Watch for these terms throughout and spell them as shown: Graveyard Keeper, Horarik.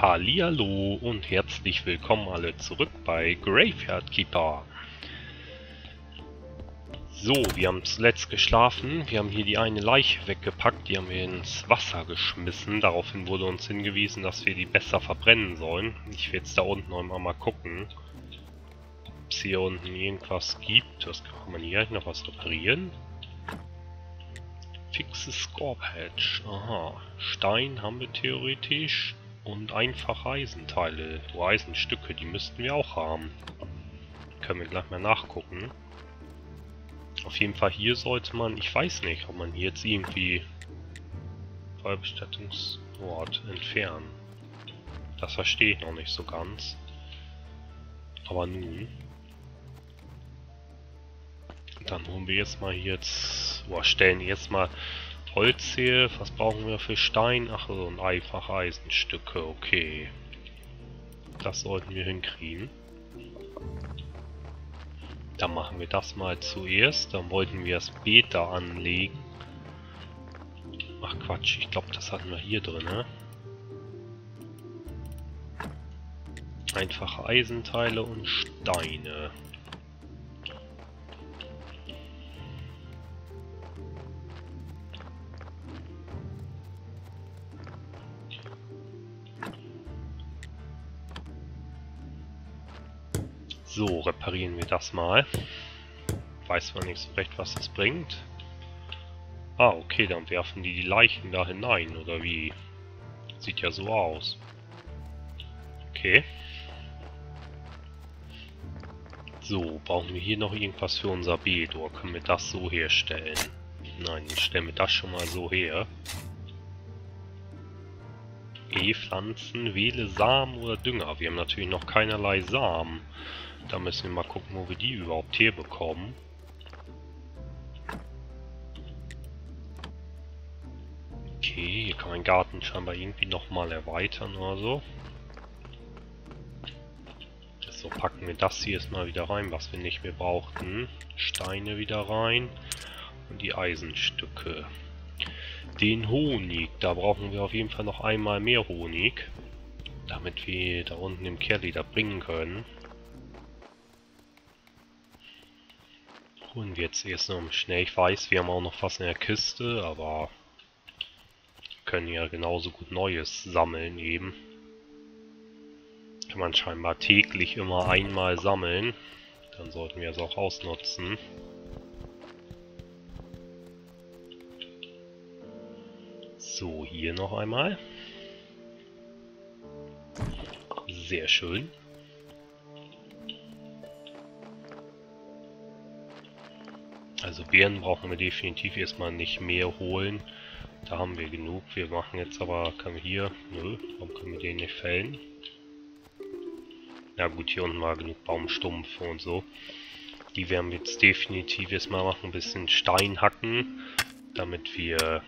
Hallihallo und herzlich willkommen alle zurück bei Graveyard Keeper. So, wir haben zuletzt geschlafen. Wir haben hier die eine Leiche weggepackt, die haben wir ins Wasser geschmissen. Daraufhin wurde uns hingewiesen, dass wir die besser verbrennen sollen. Ich will jetzt da unten noch mal gucken, ob es hier unten irgendwas gibt. Das kann man hier noch was reparieren. Fixes Scorphatch. Aha. Stein haben wir theoretisch. Und einfache Eisenteile, so Eisenstücke, die müssten wir auch haben. Können wir gleich mal nachgucken. Auf jeden Fall hier sollte man, ich weiß nicht, ob man hier jetzt irgendwie Feuerbestattungsort entfernen. Das verstehe ich noch nicht so ganz. Aber nun. Dann holen wir jetzt mal stellen jetzt mal Holz hier, was brauchen wir für Stein? Ach, so ein einfache Eisenstücke, okay. Das sollten wir hinkriegen. Dann machen wir das mal zuerst. Dann wollten wir das Beet da anlegen. Ach Quatsch, ich glaube, das hatten wir hier drin, ne? Einfache Eisenteile und Steine. So, reparieren wir das mal. Weiß man nicht so recht, was das bringt. Ah, okay, dann werfen die Leichen da hinein, oder wie? Sieht ja so aus. Okay. So, brauchen wir hier noch irgendwas für unser Beet, oder können wir das so herstellen? Nein, stellen wir das schon mal so her. E-Pflanzen, wähle Samen oder Dünger. Wir haben natürlich noch keinerlei Samen. Da müssen wir mal gucken, wo wir die überhaupt herbekommen. Okay, hier kann man den Garten scheinbar irgendwie nochmal erweitern oder so. So, packen wir das hier jetzt mal wieder rein, was wir nicht mehr brauchten. Steine wieder rein und die Eisenstücke. Den Honig, da brauchen wir auf jeden Fall noch einmal mehr Honig, damit wir da unten im Kerl wieder bringen können. Und jetzt erst noch schnell, ich weiß, wir haben auch noch was in der Kiste, aber können ja genauso gut Neues sammeln eben. Kann man scheinbar täglich immer einmal sammeln, dann sollten wir es auch ausnutzen. So, hier noch einmal. Sehr schön. Also Beeren brauchen wir definitiv erstmal nicht mehr holen. Da haben wir genug. Wir machen jetzt aber, können wir hier, nö, warum können wir den nicht fällen? Na gut, hier unten war genug Baumstumpf und so. Die werden wir jetzt definitiv erstmal machen, ein bisschen Stein hacken, damit wir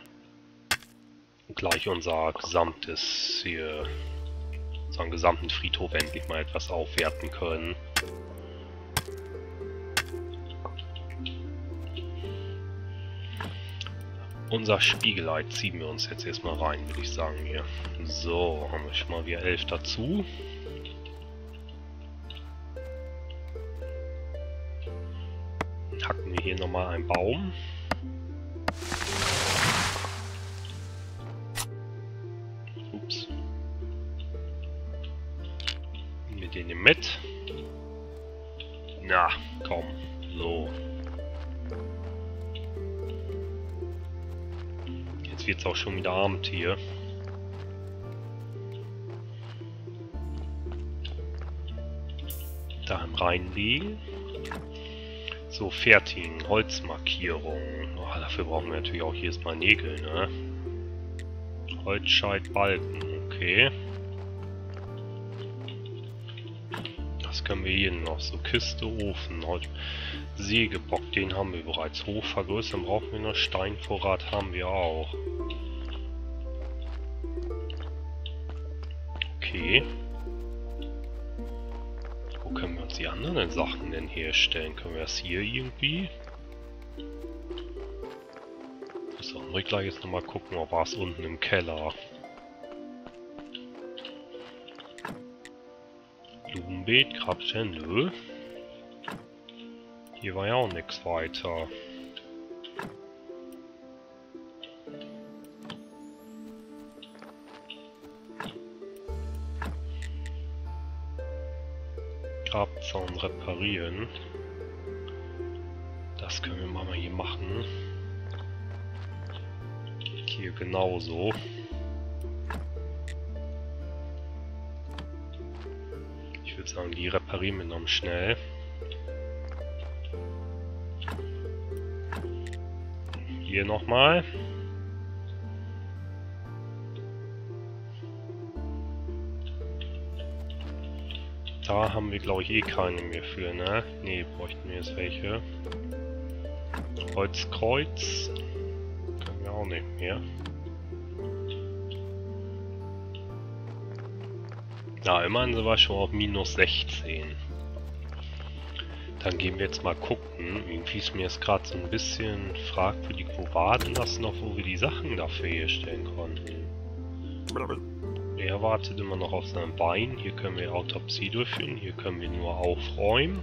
gleich unser gesamtes hier, unseren gesamten Friedhof endlich mal etwas aufwerten können. Unser Spiegelei ziehen wir uns jetzt erstmal rein, würde ich sagen hier. So, haben wir schon mal wieder 11 dazu. Hacken wir hier nochmal einen Baum. Den mit. Na, komm. So. Jetzt wird es auch schon wieder Abend hier. Da reinlegen. So, fertigen. Holzmarkierung. Oh, dafür brauchen wir natürlich auch jedes Mal Nägel, ne? Holzscheit, Balken. Okay. Können wir hier noch so Kiste, Ofen, Sägebock, den haben wir bereits. Hochvergrößern brauchen wir noch, Steinvorrat haben wir auch. Okay. Wo können wir uns die anderen Sachen denn herstellen? Können wir das hier irgendwie? So, dann muss ich gleich jetzt nochmal gucken, ob was unten im Keller. Blumenbeet, Grabstein, nö. Hier war ja auch nichts weiter. Grabzaun reparieren. Das können wir mal hier machen. Hier genauso. Ich würde sagen, die reparieren wir noch schnell. Hier nochmal. Da haben wir, glaube ich, eh keine mehr für, ne? Ne, bräuchten wir jetzt welche. Kreuz. Können wir auch nicht mehr. Na, immerhin sind wir schon auf minus 16. Dann gehen wir jetzt mal gucken. Irgendwie ist mir jetzt gerade so ein bisschen fragwürdig, wo war denn das noch, wo wir die Sachen dafür herstellen konnten. Er wartet immer noch auf sein Bein. Hier können wir Autopsie durchführen. Hier können wir nur aufräumen.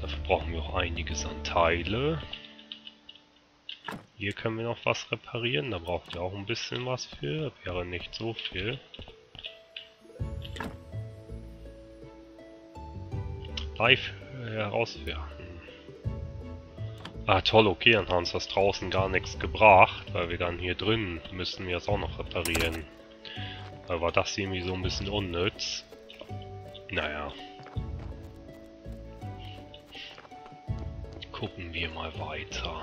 Dafür brauchen wir auch einiges an Teile. Hier können wir noch was reparieren. Da brauchen wir auch ein bisschen was für. Wäre nicht so viel. Live herauswerfen. Ah toll, okay, dann haben uns das draußen gar nichts gebracht, weil wir dann hier drin müssen wir das auch noch reparieren. Da war das irgendwie so ein bisschen unnütz. Naja. Gucken wir mal weiter.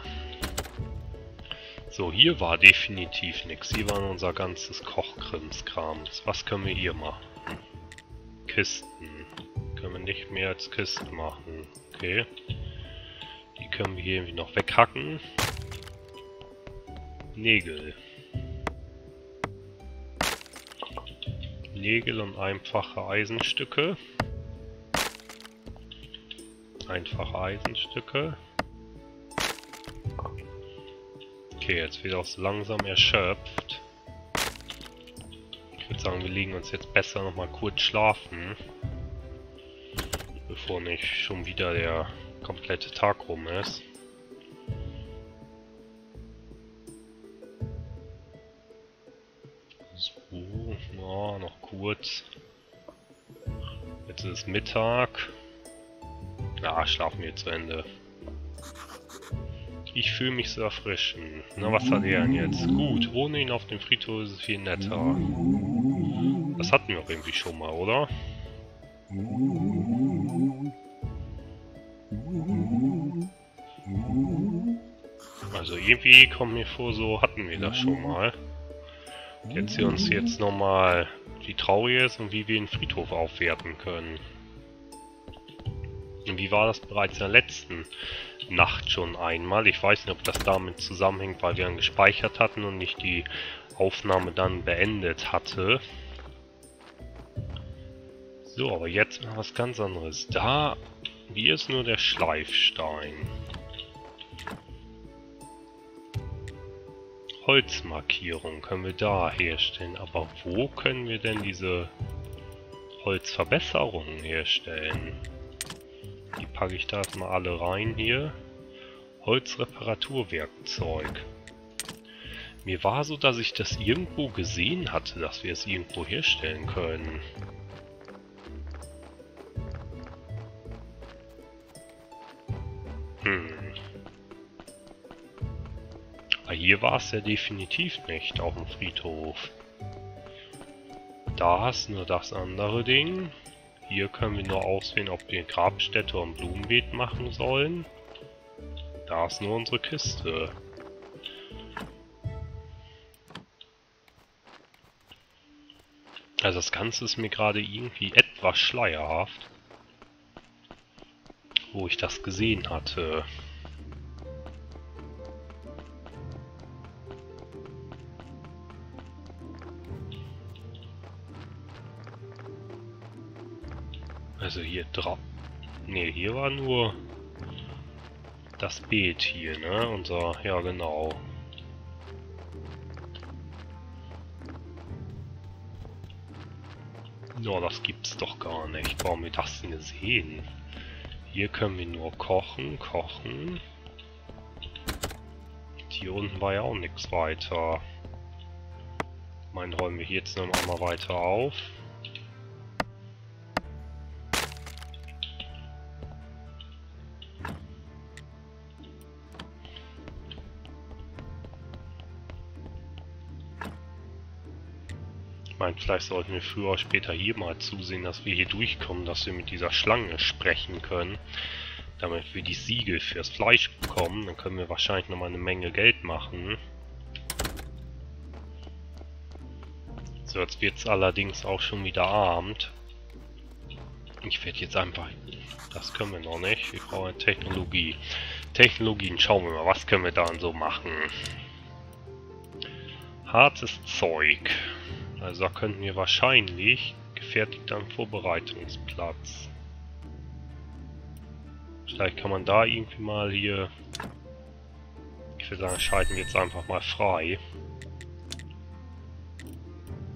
So, hier war definitiv nichts. Hier war unser ganzes Kochkrimskrams. Was können wir hier machen? Kisten. Können wir nicht mehr als Kisten machen. Okay. Die können wir hier irgendwie noch weghacken. Nägel. Nägel und einfache Eisenstücke. Einfache Eisenstücke. Okay, jetzt wird auch so langsam erschöpft. Ich würde sagen, wir legen uns jetzt besser nochmal kurz schlafen. Bevor nicht schon wieder der komplette Tag rum ist. Oh, noch kurz. Jetzt ist Mittag. Na, schlafen wir zu Ende. Ich fühle mich so erfrischen. Na, was hat er denn jetzt? Gut, ohne ihn auf dem Friedhof ist es viel netter. Das hatten wir auch irgendwie schon mal, oder? Also irgendwie kommt mir vor, so hatten wir das schon mal. Jetzt sie uns jetzt nochmal, wie traurig ist und wie wir den Friedhof aufwerten können. Und wie war das bereits in der letzten Nacht schon einmal? Ich weiß nicht, ob das damit zusammenhängt, weil wir dann gespeichert hatten und nicht die Aufnahme dann beendet hatte. So, aber jetzt mal was ganz anderes. Da, hier ist nur der Schleifstein. Holzmarkierung können wir da herstellen, aber wo können wir denn diese Holzverbesserungen herstellen? Die packe ich da erstmal alle rein hier. Holzreparaturwerkzeug. Mir war so, dass ich das irgendwo gesehen hatte, dass wir es irgendwo herstellen können. Hier war es ja definitiv nicht auf dem Friedhof. Da ist nur das andere Ding. Hier können wir nur auswählen, ob wir Grabstätte und Blumenbeet machen sollen. Da ist nur unsere Kiste. Also das Ganze ist mir gerade irgendwie etwas schleierhaft, wo ich das gesehen hatte. Also hier drauf. Ne, hier war nur das Beet hier, ne? Unser, ja genau. Ja, das gibt's doch gar nicht. Warum haben wir das denn gesehen? Hier können wir nur kochen. Hier unten war ja auch nichts weiter. Ich meine, räumen wir hier jetzt noch einmal weiter auf. Ich meine, vielleicht sollten wir früher oder später hier mal zusehen, dass wir hier durchkommen, dass wir mit dieser Schlange sprechen können. Damit wir die Siegel fürs Fleisch bekommen, dann können wir wahrscheinlich nochmal eine Menge Geld machen. So, jetzt wird es allerdings auch schon wieder Abend. Ich werde jetzt einfach... Das können wir noch nicht. Wir brauchen Technologie. Technologien, schauen wir mal, was können wir da so machen. Hartes Zeug. Also da könnten wir wahrscheinlich gefertigter Vorbereitungsplatz. Vielleicht kann man da irgendwie mal hier... Ich würde sagen, schalten wir jetzt einfach mal frei.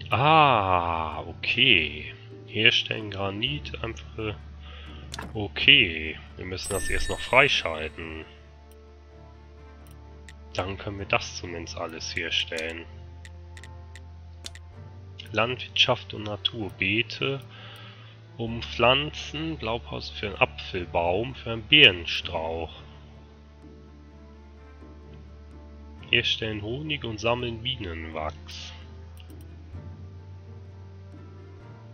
Ah, okay. Herstellen Granit, einfach... Okay, wir müssen das erst noch freischalten. Dann können wir das zumindest alles herstellen. Landwirtschaft und Naturbeete. Um Pflanzen, Blaupause für einen Apfelbaum, für einen Birnenstrauch. Herstellen Honig und sammeln Bienenwachs.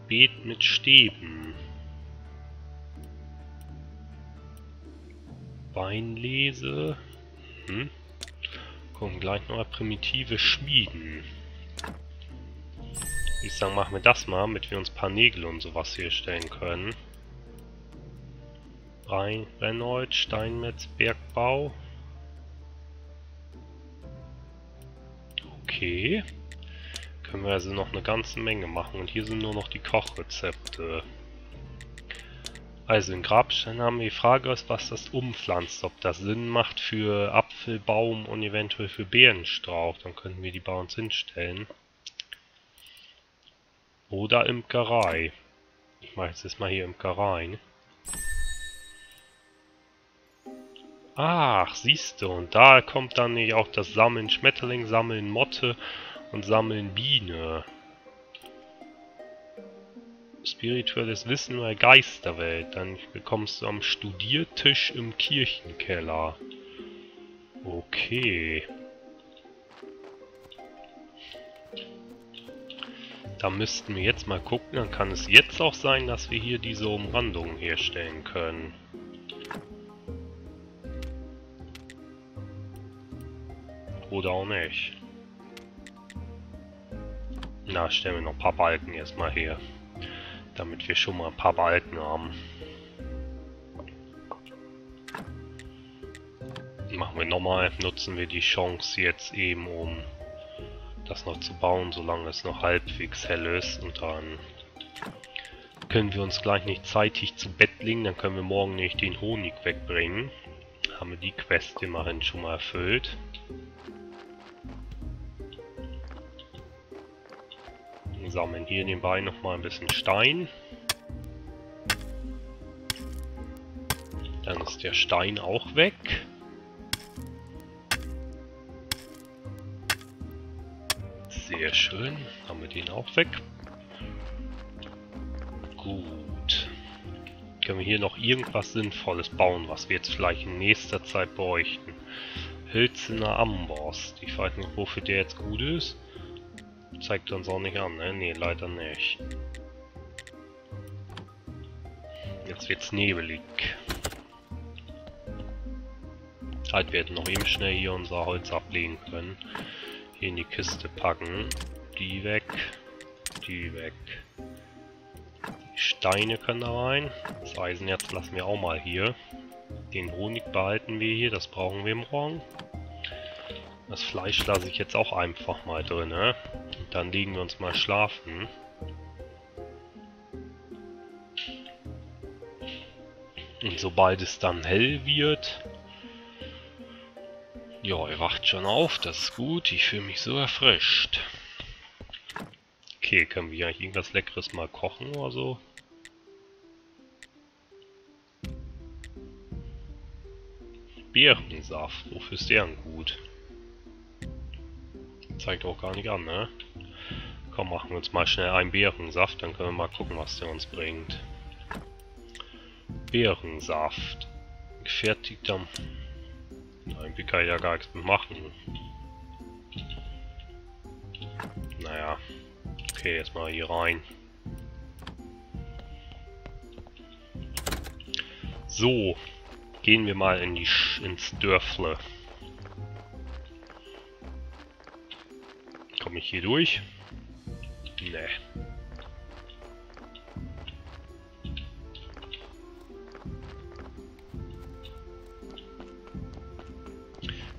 Beet mit Stäben. Weinlese. Kommen gleich nochmal primitive Schmieden. Ich würde sagen, machen wir das mal, damit wir uns ein paar Nägel und sowas herstellen können. Brennholz, Steinmetz, Bergbau. Okay. Können wir also noch eine ganze Menge machen. Und hier sind nur noch die Kochrezepte. Also in Grabstein haben wir die Frage, was das umpflanzt. Ob das Sinn macht für Apfelbaum und eventuell für Beerenstrauch. Dann könnten wir die bei uns hinstellen. Oder Imkerei. Ich mache jetzt mal hier Imkerei. Ach, siehst du, und da kommt dann nicht auch das Sammeln Schmetterling, Sammeln Motte und Sammeln Biene. Spirituelles Wissen bei Geisterwelt. Dann bekommst du am Studiertisch im Kirchenkeller. Okay. Da müssten wir jetzt mal gucken, dann kann es jetzt auch sein, dass wir hier diese Umrandungen herstellen können. Oder auch nicht. Na, stellen wir noch ein paar Balken erstmal her. Damit wir schon mal ein paar Balken haben. Machen wir nochmal, nutzen wir die Chance jetzt eben, um das noch zu bauen, solange es noch halbwegs hell ist, und dann können wir uns gleich nicht zeitig zu Bett legen, dann können wir morgen nicht den Honig wegbringen. Haben wir die Quest immerhin schon mal erfüllt. Wir sammeln hier nebenbei nochmal ein bisschen Stein. Dann ist der Stein auch weg. Sehr schön, haben wir den auch weg. Gut. Können wir hier noch irgendwas Sinnvolles bauen, was wir jetzt vielleicht in nächster Zeit bräuchten? Hölzerner Amboss. Ich weiß nicht, wofür der jetzt gut ist. Zeigt uns auch nicht an, ne? Ne, leider nicht. Jetzt wird's nebelig. Halt, wir hätten noch eben schnell hier unser Holz ablegen können. In die Kiste packen. Die weg. Die weg. Die Steine können da rein. Das Eisenerz lassen wir auch mal hier. Den Honig behalten wir hier. Das brauchen wir morgen. Das Fleisch lasse ich jetzt auch einfach mal drin. Ne? Und dann legen wir uns mal schlafen. Und sobald es dann hell wird... Ja, ihr wacht schon auf, das ist gut. Ich fühle mich so erfrischt. Okay, können wir eigentlich irgendwas Leckeres mal kochen oder so? Beerensaft, wofür ist der denn gut? Zeigt auch gar nicht an, ne? Komm, machen wir uns mal schnell einen Beerensaft, dann können wir mal gucken, was der uns bringt. Beerensaft. Gefertigter. Nein, wir können ja gar nichts mit machen. Naja. Okay, jetzt mal hier rein. So. Gehen wir mal in die ins Dörfle. Komme ich hier durch? Nee.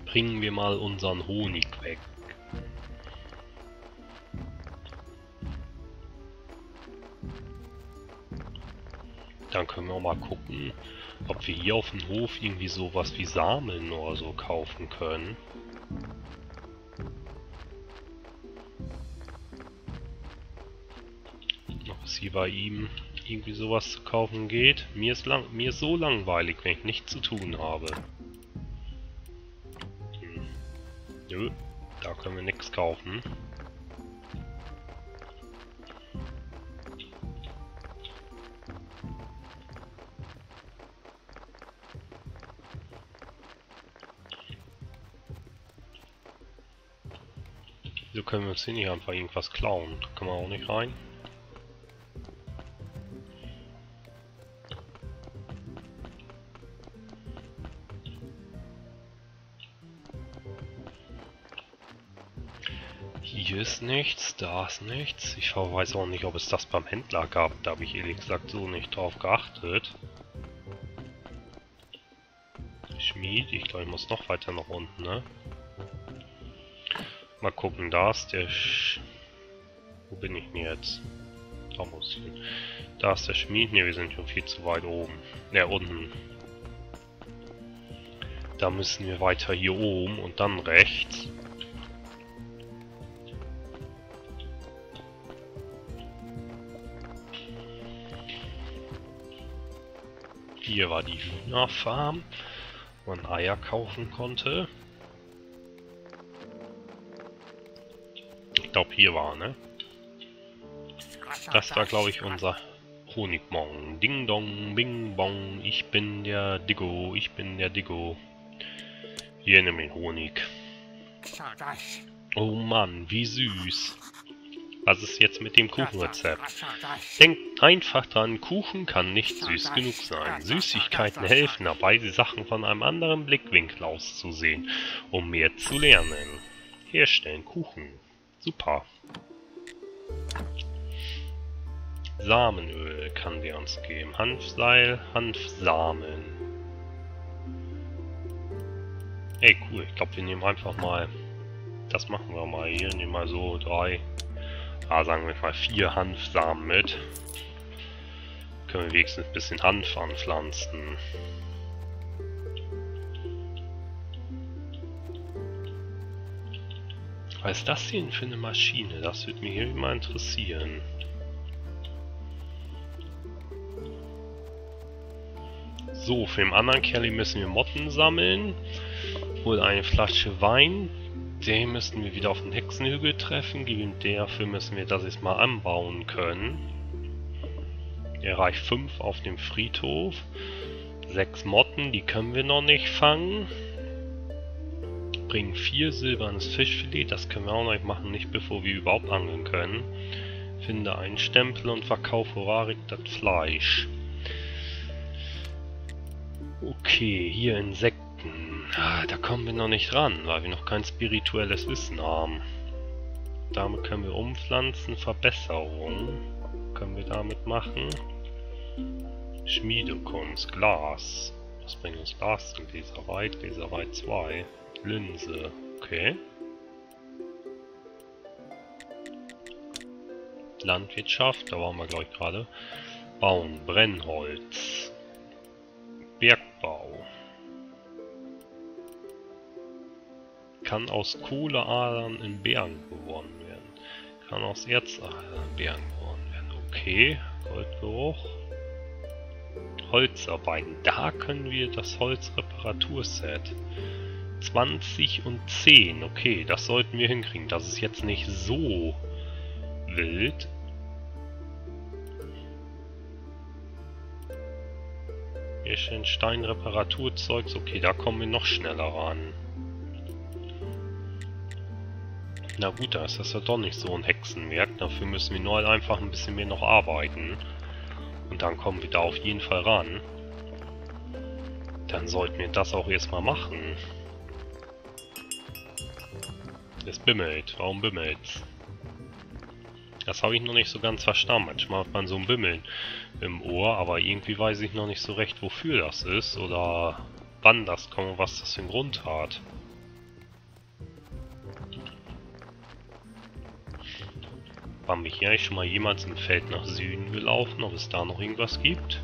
Bringen wir mal unseren Honig weg. Dann können wir auch mal gucken, ob wir hier auf dem Hof irgendwie sowas wie Samen oder so kaufen können. Ob es hier bei ihm irgendwie sowas zu kaufen geht. Mir ist so langweilig, wenn ich nichts zu tun habe. Nö, da können wir nichts kaufen. So können wir uns hier nicht einfach irgendwas klauen. Da können wir auch nicht rein. Hier ist nichts, da ist nichts. Ich weiß auch nicht, ob es das beim Händler gab. Da habe ich ehrlich gesagt so nicht drauf geachtet. Schmied, ich glaube, ich muss noch weiter nach unten, ne? Mal gucken, da ist der Wo bin ich denn jetzt? Da muss ich hin. Da ist der Schmied. Ne, wir sind schon viel zu weit oben. Ne, unten. Da müssen wir weiter hier oben und dann rechts. Hier war die Hühnerfarm, wo man Eier kaufen konnte. Ich glaube hier war, ne? Das war, glaube ich, unser Honigmong. Ding dong, bing bong, ich bin der Diggo, ich bin der Diggo. Hier, nimm den Honig. Oh Mann, wie süß. Was ist jetzt mit dem Kuchenrezept? Denkt einfach dran, Kuchen kann nicht süß genug sein. Süßigkeiten helfen dabei, die Sachen von einem anderen Blickwinkel auszusehen, um mehr zu lernen. Herstellen Kuchen. Super. Samenöl kann der uns geben. Hanfseil, Hanfsamen. Ey, cool. Ich glaube, wir nehmen einfach mal... Das machen wir mal hier. Nehmen mal so 3... Ah, sagen wir mal 4 Hanfsamen mit. Können wir wenigstens ein bisschen Hanf anpflanzen. Was ist das hier für eine Maschine? Das würde mich hier immer interessieren. So, für den anderen Kerl müssen wir Motten sammeln. Hol eine Flasche Wein. Den müssten wir wieder auf den Hexenhügel treffen. Dafür müssen wir das jetzt mal anbauen können. Er reicht 5 auf dem Friedhof. 6 Motten, die können wir noch nicht fangen. 4 silbernes Fischfilet, das können wir auch noch machen, nicht bevor wir überhaupt angeln können. Finde einen Stempel und verkaufe Horarik das Fleisch. Okay, hier Insekten. Da kommen wir noch nicht ran, weil wir noch kein spirituelles Wissen haben. Damit können wir umpflanzen, Verbesserung können wir damit machen. Schmiedekunst, Glas. Was bringt uns Glas? Gläserei, Gläserei 2. Linse, okay. Landwirtschaft, da waren wir glaube ich gerade. Bauen, Brennholz. Bergbau. Kann aus Kohleadern in Bergen gewonnen werden. Kann aus Erzbergen gewonnen werden. Okay, Goldgeruch. Holzarbeiten. Da können wir das Holzreparaturset. 20 und 10. Okay, das sollten wir hinkriegen. Das ist jetzt nicht so wild. Hier stehen Steinreparaturzeugs. Okay, da kommen wir noch schneller ran. Na gut, da ist das ja doch nicht so ein Hexenwerk. Dafür müssen wir nur halt einfach ein bisschen mehr noch arbeiten. Und dann kommen wir da auf jeden Fall ran. Dann sollten wir das auch erstmal machen. Es bimmelt. Warum bimmelt's? Das habe ich noch nicht so ganz verstanden. Manchmal hat man so ein Bimmeln im Ohr, aber irgendwie weiß ich noch nicht so recht, wofür das ist oder wann das kommt, was das für einen Grund hat. Waren wir hier eigentlich schon mal jemals im Feld nach Süden gelaufen, ob es da noch irgendwas gibt?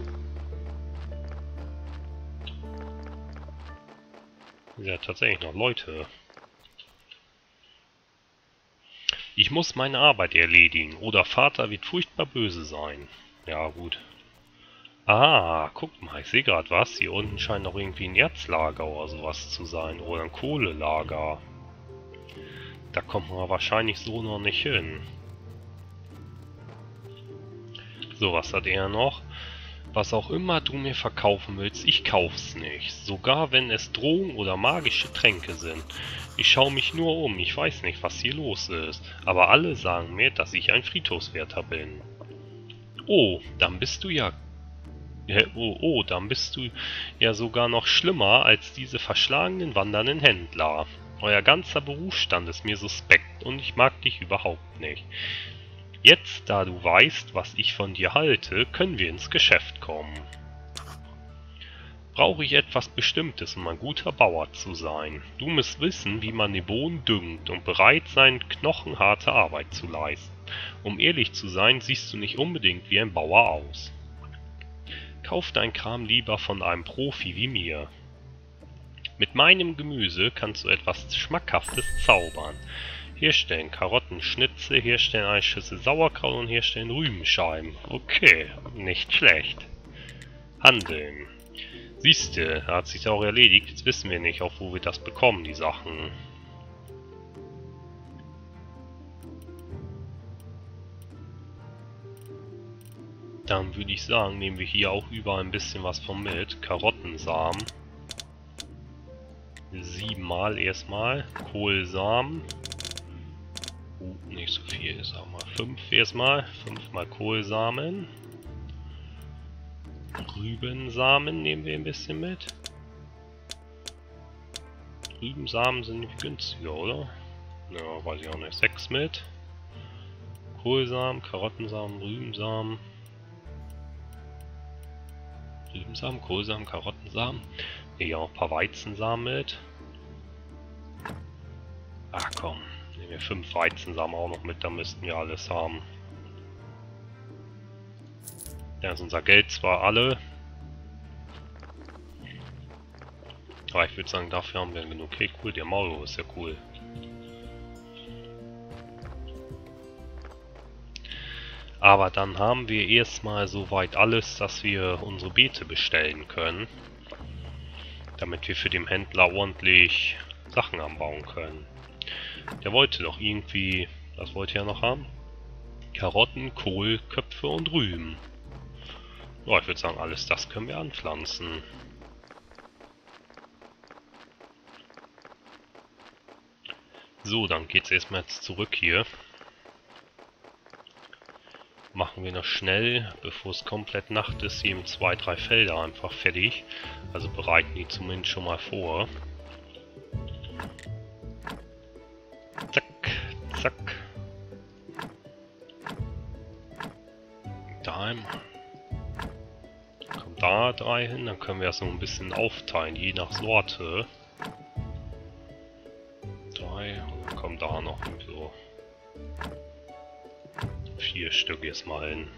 Ja, tatsächlich noch Leute. Ich muss meine Arbeit erledigen, oder Vater wird furchtbar böse sein. Ja, gut. Ah, guck mal, ich sehe gerade was. Hier unten scheint noch irgendwie ein Erzlager oder sowas zu sein, oder ein Kohlelager. Da kommt man wahrscheinlich so noch nicht hin. So, was hat er noch? Was auch immer du mir verkaufen willst, ich kauf's nicht. Sogar wenn es Drogen oder magische Tränke sind. Ich schaue mich nur um, ich weiß nicht, was hier los ist. Aber alle sagen mir, dass ich ein Friedhofswärter bin. Oh, dann bist du ja... dann bist du ja sogar noch schlimmer als diese verschlagenen wandernden Händler. Euer ganzer Berufsstand ist mir suspekt und ich mag dich überhaupt nicht. Jetzt, da du weißt, was ich von dir halte, können wir ins Geschäft kommen. Brauche ich etwas Bestimmtes, um ein guter Bauer zu sein. Du musst wissen, wie man den Boden düngt und bereit sein, knochenharte Arbeit zu leisten. Um ehrlich zu sein, siehst du nicht unbedingt wie ein Bauer aus. Kauf dein Kram lieber von einem Profi wie mir. Mit meinem Gemüse kannst du etwas Schmackhaftes zaubern. Herstellen Karotten, Schnitze, herstellen eine Schüssel Sauerkraut und herstellen Rübenscheiben. Okay, nicht schlecht. Handeln. Siehste, hat sich auch erledigt. Jetzt wissen wir nicht, auf wo wir das bekommen, die Sachen. Dann würde ich sagen, nehmen wir hier auch überall ein bisschen was von mit. Karottensamen. 7 mal erstmal. Kohlsamen. Nicht so viel, sagen wir 5 erstmal. 5 mal Kohlsamen. Rübensamen nehmen wir ein bisschen mit. Rübensamen sind nicht günstiger, oder? Ja, weiß ich auch nicht. 6 mit. Kohlsamen, Karottensamen, Rübensamen. Rübensamen, Kohlsamen, Karottensamen. Hier auch ein paar Weizensamen mit. Ach komm. 5 Weizensamen auch noch mit, da müssten wir alles haben. Da ist unser Geld zwar alle, aber ich würde sagen, dafür haben wir genug. Okay, cool, der Mauro ist ja cool. Aber dann haben wir erstmal soweit alles, dass wir unsere Beete bestellen können, damit wir für den Händler ordentlich Sachen anbauen können. Der wollte doch irgendwie, was wollte er noch haben? Karotten, Kohl, Köpfe und Rüben. Ja, ich würde sagen, alles das können wir anpflanzen. So, dann geht's erstmal jetzt zurück hier. Machen wir noch schnell, bevor es komplett Nacht ist, eben 2, 3 Felder einfach fertig. Also bereiten die zumindest schon mal vor. Zack. Daheim. Kommt da 3 hin, dann können wir das noch ein bisschen aufteilen, je nach Sorte. 3 und dann kommt da noch so 4 Stück jetzt mal hin.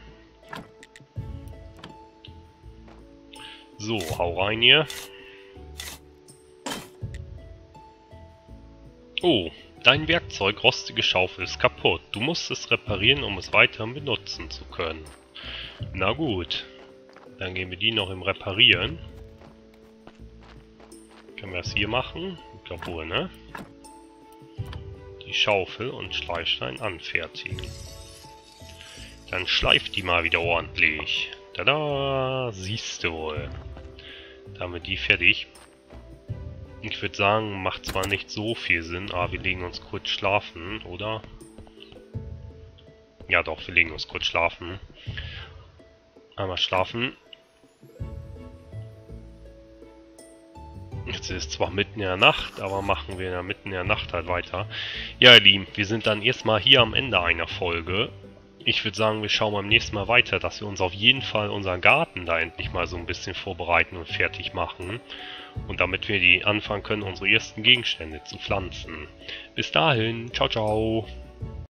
So, hau rein hier. Oh, Dein Werkzeug, rostige Schaufel, ist kaputt. Du musst es reparieren, um es weiter benutzen zu können. Na gut. Dann gehen wir die noch im Reparieren. Können wir das hier machen? Ich glaube wohl, ne? Die Schaufel und Schleifstein anfertigen. Dann schleift die mal wieder ordentlich. Tada! Siehst du wohl. Da haben wir die fertig. Ich würde sagen, macht zwar nicht so viel Sinn, aber wir legen uns kurz schlafen, oder? Ja doch, wir legen uns kurz schlafen. Einmal schlafen. Jetzt ist es zwar mitten in der Nacht, aber machen wir ja mitten in der Nacht halt weiter. Ja ihr Lieben, wir sind dann erstmal hier am Ende einer Folge. Ich würde sagen, wir schauen beim nächsten Mal weiter, dass wir uns auf jeden Fall unseren Garten da endlich mal so ein bisschen vorbereiten und fertig machen. Und damit wir die anfangen können, unsere ersten Gegenstände zu pflanzen. Bis dahin, ciao, ciao.